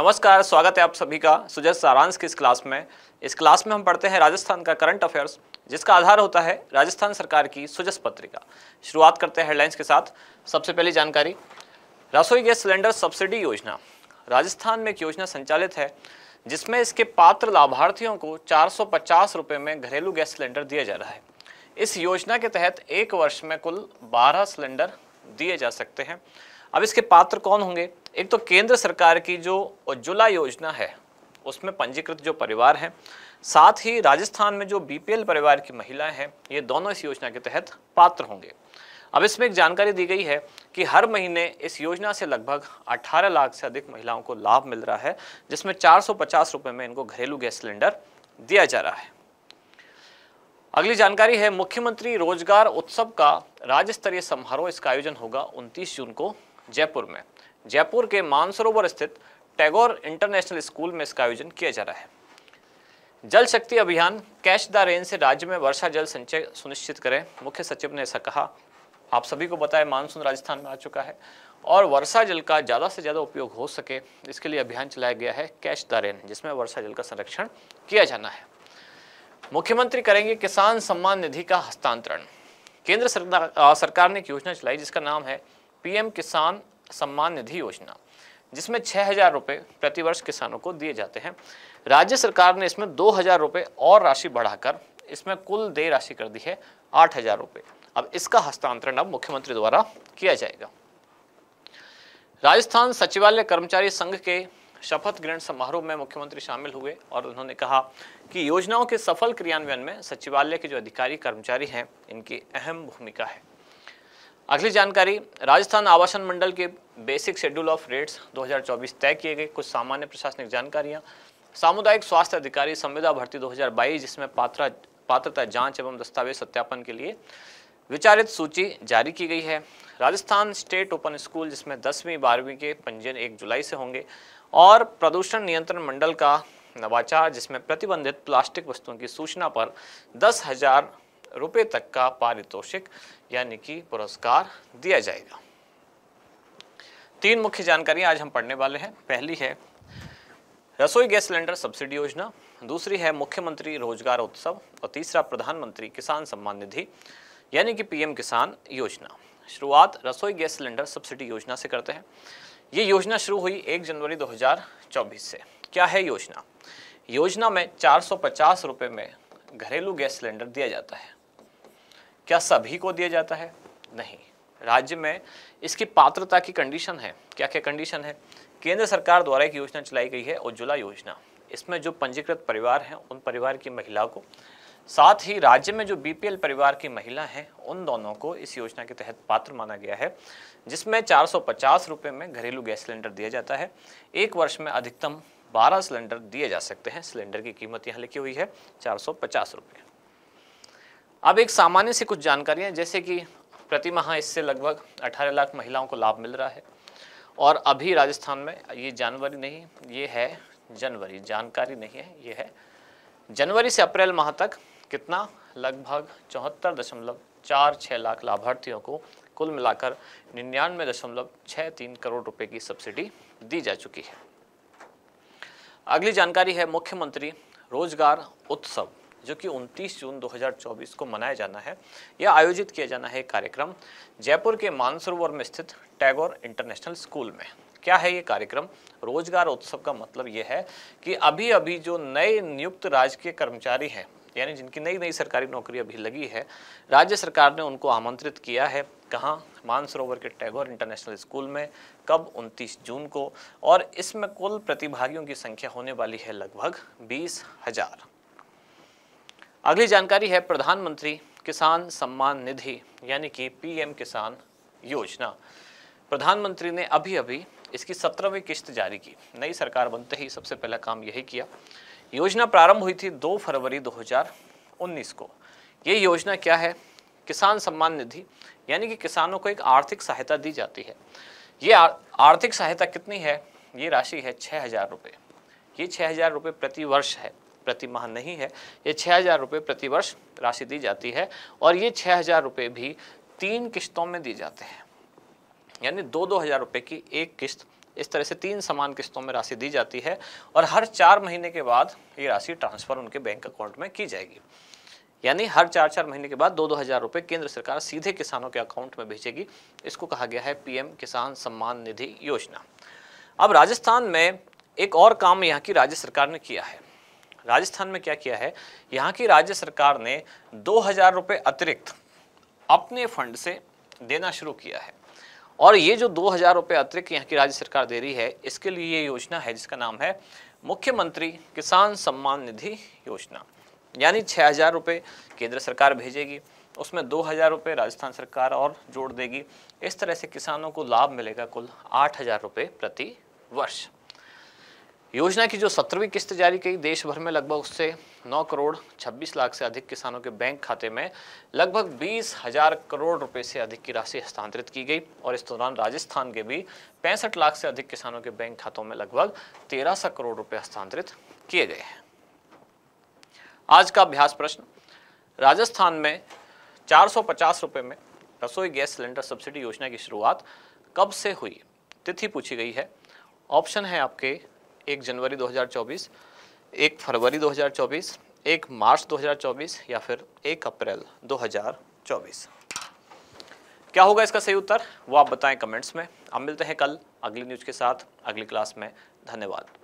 नमस्कार, स्वागत है आप सभी का सुजस सारांश की इस क्लास में हम पढ़ते हैं राजस्थान का करंट अफेयर्स, जिसका आधार होता है राजस्थान सरकार की सुजस पत्रिका। शुरुआत करते हैं हेडलाइंस के साथ। सबसे पहली जानकारी, रसोई गैस सिलेंडर सब्सिडी योजना। राजस्थान में एक योजना संचालित है जिसमें इसके पात्र लाभार्थियों को 450 रुपये में घरेलू गैस सिलेंडर दिया जा रहा है। इस योजना के तहत एक वर्ष में कुल 12 सिलेंडर दिए जा सकते हैं। अब इसके पात्र कौन होंगे? एक तो केंद्र सरकार की जो उज्ज्वला योजना है उसमें पंजीकृत जो परिवार हैं, साथ ही राजस्थान में जो बीपीएल परिवार की महिलाएं हैं, ये दोनों इस योजना के तहत पात्र होंगे। अब इसमें एक जानकारी दी गई है कि हर महीने इस योजना से लगभग 18 लाख से अधिक महिलाओं को लाभ मिल रहा है, जिसमें 450 रुपये में इनको घरेलू गैस सिलेंडर दिया जा रहा है। अगली जानकारी है मुख्यमंत्री रोजगार उत्सव का राज्य स्तरीय समारोह। इसका आयोजन होगा 29 जून को जयपुर में। जयपुर के मानसरोवर स्थित टैगोर इंटरनेशनल स्कूल में इसका आयोजन किया जा रहा है। जल शक्ति अभियान, कैच द रेन से राज्य में वर्षा जल संचय सुनिश्चित करें, मुख्य सचिव ने ऐसा कहा। आप सभी को पता है मानसून राजस्थान में आ चुका है और वर्षा जल का ज़्यादा से ज़्यादा उपयोग हो सके इसके लिए अभियान चलाया गया है कैच द रेन, जिसमें वर्षा जल का संरक्षण किया जाना है। मुख्यमंत्री करेंगे किसान सम्मान निधि का हस्तांतरण। केंद्र सरकार ने एक योजना चलाई जिसका नाम है पीएम किसान सम्मान निधि योजना, जिसमें 6000 रुपये प्रतिवर्ष किसानों को दिए जाते हैं। राज्य सरकार ने इसमें 2000 रुपये और राशि बढ़ाकर इसमें कुल देय राशि कर दी है 8000 रुपये। अब इसका हस्तांतरण अब मुख्यमंत्री द्वारा किया जाएगा। राजस्थान सचिवालय कर्मचारी संघ के शपथ ग्रहण समारोह में मुख्यमंत्री शामिल हुए और उन्होंने कहा कि योजनाओं के सफल क्रियान्वयन में सचिवालय के जो अधिकारी कर्मचारी हैं, इनकी अहम भूमिका है। अगली जानकारी, राजस्थान आवासन मंडल के बेसिक शेड्यूल ऑफ रेट्स 2024 तय किए गए। कुछ सामान्य प्रशासनिक जानकारियां, सामुदायिक स्वास्थ्य अधिकारी संविदा भर्ती 2022, जिसमें पात्रता जांच एवं दस्तावेज सत्यापन के लिए विचारित सूची जारी की गई है। राजस्थान स्टेट ओपन स्कूल, जिसमें 10वीं 12वीं के पंजीयन 1 जुलाई से होंगे। और प्रदूषण नियंत्रण मंडल का नवाचार, जिसमें प्रतिबंधित प्लास्टिक वस्तुओं की सूचना पर 10,000 रुपये तक का पारितोषिक यानी कि पुरस्कार दिया जाएगा। 3 मुख्य जानकारियां आज हम पढ़ने वाले हैं। पहली है रसोई गैस सिलेंडर सब्सिडी योजना, दूसरी है मुख्यमंत्री रोजगार उत्सव और तीसरा प्रधानमंत्री किसान सम्मान निधि यानी कि पीएम किसान योजना। शुरुआत रसोई गैस सिलेंडर सब्सिडी योजना से करते हैं। ये योजना शुरू हुई 1 जनवरी 2024 से। क्या है योजना? योजना में 450 रुपये में घरेलू गैस सिलेंडर दिया जाता है। क्या सभी को दिया जाता है? नहीं। राज्य में इसकी पात्रता की कंडीशन है। क्या क्या कंडीशन है? केंद्र सरकार द्वारा एक योजना चलाई गई है उज्ज्वला योजना, इसमें जो पंजीकृत परिवार हैं उन परिवार की महिला को, साथ ही राज्य में जो बीपीएल परिवार की महिला हैं उन दोनों को इस योजना के तहत पात्र माना गया है, जिसमें 450 रुपये में घरेलू गैस सिलेंडर दिया जाता है। एक वर्ष में अधिकतम 12 सिलेंडर दिए जा सकते हैं। सिलेंडर की कीमत यहाँ लिखी हुई है 450 रुपये। अब एक सामान्य से कुछ जानकारियाँ, जैसे कि प्रति माह इससे लगभग 18 लाख महिलाओं को लाभ मिल रहा है। और अभी राजस्थान में ये जनवरी नहीं, ये है जनवरी, जानकारी नहीं है, ये है जनवरी से अप्रैल माह तक कितना लगभग 74.46 लाख लाभार्थियों को कुल मिलाकर 99.63 करोड़ रुपये की सब्सिडी दी जा चुकी है। अगली जानकारी है मुख्यमंत्री रोजगार उत्सव, जो कि 29 जून 2024 को मनाया जाना है या आयोजित किया जाना है। कार्यक्रम जयपुर के मानसरोवर में स्थित टैगोर इंटरनेशनल स्कूल में। क्या है ये कार्यक्रम? रोजगार उत्सव का मतलब ये है कि अभी अभी जो नए नियुक्त राजकीय कर्मचारी हैं, यानी जिनकी नई नई सरकारी नौकरी अभी लगी है, राज्य सरकार ने उनको आमंत्रित किया है। कहाँ? मानसरोवर के टैगोर इंटरनेशनल स्कूल में। कब? 29 जून को। और इसमें कुल प्रतिभागियों की संख्या होने वाली है लगभग 20,000। अगली जानकारी है प्रधानमंत्री किसान सम्मान निधि यानी कि पीएम किसान योजना। प्रधानमंत्री ने अभी अभी इसकी 17वीं किश्त जारी की। नई सरकार बनते ही सबसे पहला काम यही किया। योजना प्रारंभ हुई थी 2 फरवरी 2019 को। ये योजना क्या है? किसान सम्मान निधि यानी कि किसानों को एक आर्थिक सहायता दी जाती है। ये आर्थिक सहायता कितनी है? ये राशि है 6000 रुपये। ये 6000 रुपये प्रतिवर्ष है, प्रति माह नहीं है। ये 6000 रुपये प्रतिवर्ष राशि दी जाती है और ये 6000 रुपये भी 3 किश्तों में दिए जाते हैं, यानी 2,000 रुपये की एक किश्त इस तरह से 3 समान किस्तों में राशि दी जाती है और हर 4 महीने के बाद ये राशि ट्रांसफ़र उनके बैंक अकाउंट में की जाएगी। यानी हर 4-4 महीने के बाद 2-2 हज़ार रुपये केंद्र सरकार सीधे किसानों के अकाउंट में भेजेगी। इसको कहा गया है पीएम किसान सम्मान निधि योजना। अब राजस्थान में एक और काम यहाँ की राज्य सरकार ने किया है। राजस्थान में क्या किया है, यहाँ की राज्य सरकार ने 2 हज़ार रुपये अतिरिक्त अपने फंड से देना शुरू किया है। और ये जो 2 हज़ार रुपये अतिरिक्त यहाँ की राज्य सरकार दे रही है, इसके लिए ये योजना है जिसका नाम है मुख्यमंत्री किसान सम्मान निधि योजना। यानी 6 हज़ार रुपये केंद्र सरकार भेजेगी, उसमें 2 हज़ार रुपये राजस्थान सरकार और जोड़ देगी। इस तरह से किसानों को लाभ मिलेगा कुल 8 हज़ार रुपये प्रति वर्ष। योजना की जो 17वीं किस्त जारी की, देश भर में लगभग उससे 9 करोड़ 26 लाख से अधिक किसानों के बैंक खाते में लगभग 20 हज़ार करोड़ रुपए से अधिक की राशि हस्तांतरित की गई। और इस दौरान राजस्थान के भी 65 लाख से अधिक किसानों के बैंक खातों में लगभग 1300 करोड़ रुपए हस्तांतरित किए गए हैं। आज का अभ्यास प्रश्न, राजस्थान में 450 रुपये में रसोई गैस सिलेंडर सब्सिडी योजना की शुरुआत कब से हुई, तिथि पूछी गई है। ऑप्शन है आपके 1 जनवरी 2024, 1 फरवरी 2024, 1 मार्च 2024 या फिर 1 अप्रैल 2024। क्या होगा इसका सही उत्तर वो आप बताएं कमेंट्स में। अब मिलते हैं कल अगली न्यूज़ के साथ अगली क्लास में। धन्यवाद।